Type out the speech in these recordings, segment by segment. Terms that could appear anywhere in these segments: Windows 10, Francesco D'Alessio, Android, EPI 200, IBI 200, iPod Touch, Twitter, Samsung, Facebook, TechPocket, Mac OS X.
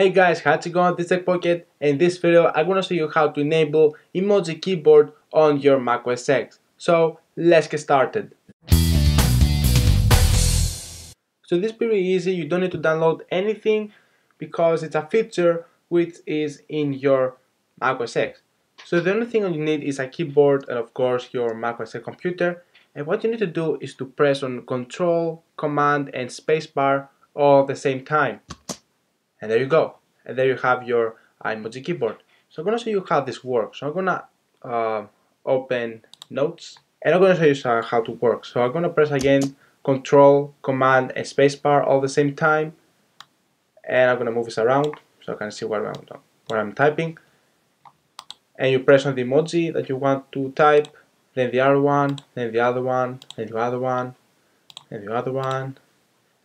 Hey guys, how's it going? This is TechPocket, and in this video I'm going to show you how to enable emoji keyboard on your Mac OS X. So let's get started. So this is pretty easy, you don't need to download anything because it's a feature which is in your Mac OS X. So the only thing you need is a keyboard and of course your Mac OS X computer, and what you need to do is to press on Control, Command and Spacebar all at the same time. And there you go, and there you have your emoji keyboard. So I'm going to show you how this works. So I'm going to open Notes, and I'm going to show you how to work. So I'm going to press again Control, Command and Spacebar all the same time, and I'm going to move this around so I can see what I'm typing. And you press on the emoji that you want to type, then the other one, then the other one, then the other one, then the other one.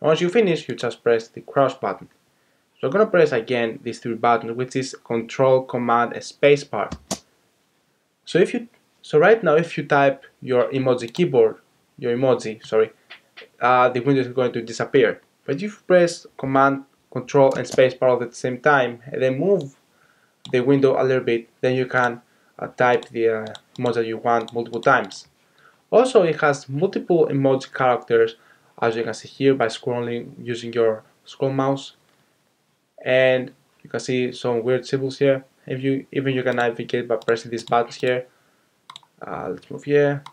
And once you finish, you just press the cross button. So I'm going to press again these three buttons, which is Control, Command and Spacebar. So right now if you type your emoji keyboard, the window is going to disappear. But if you press Command, Control and Spacebar all at the same time and then move the window a little bit, then you can type the emoji that you want multiple times. Also it has multiple emoji characters, as you can see here by scrolling using your scroll mouse. And you can see some weird symbols here. You can navigate by pressing these buttons here. Let's move here.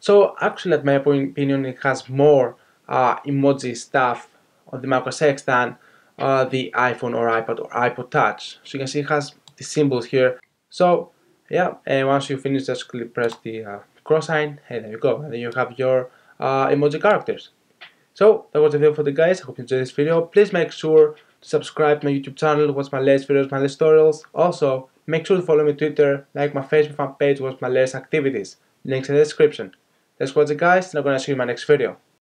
So actually, at my opinion, it has more emoji stuff on the Mac OS X than the iPhone or iPod Touch. So you can see it has the symbols here. So yeah, and once you finish, just press the cross sign, and there you go. And then you have your emoji characters. So that was the video for the guys. I hope you enjoyed this video. Please make sure to subscribe to my YouTube channel, watch my latest videos, my latest tutorials. Also, make sure to follow me on Twitter, like my Facebook fan page, watch my latest activities. Links in the description. That's what the guys, and I'm gonna see you in my next video.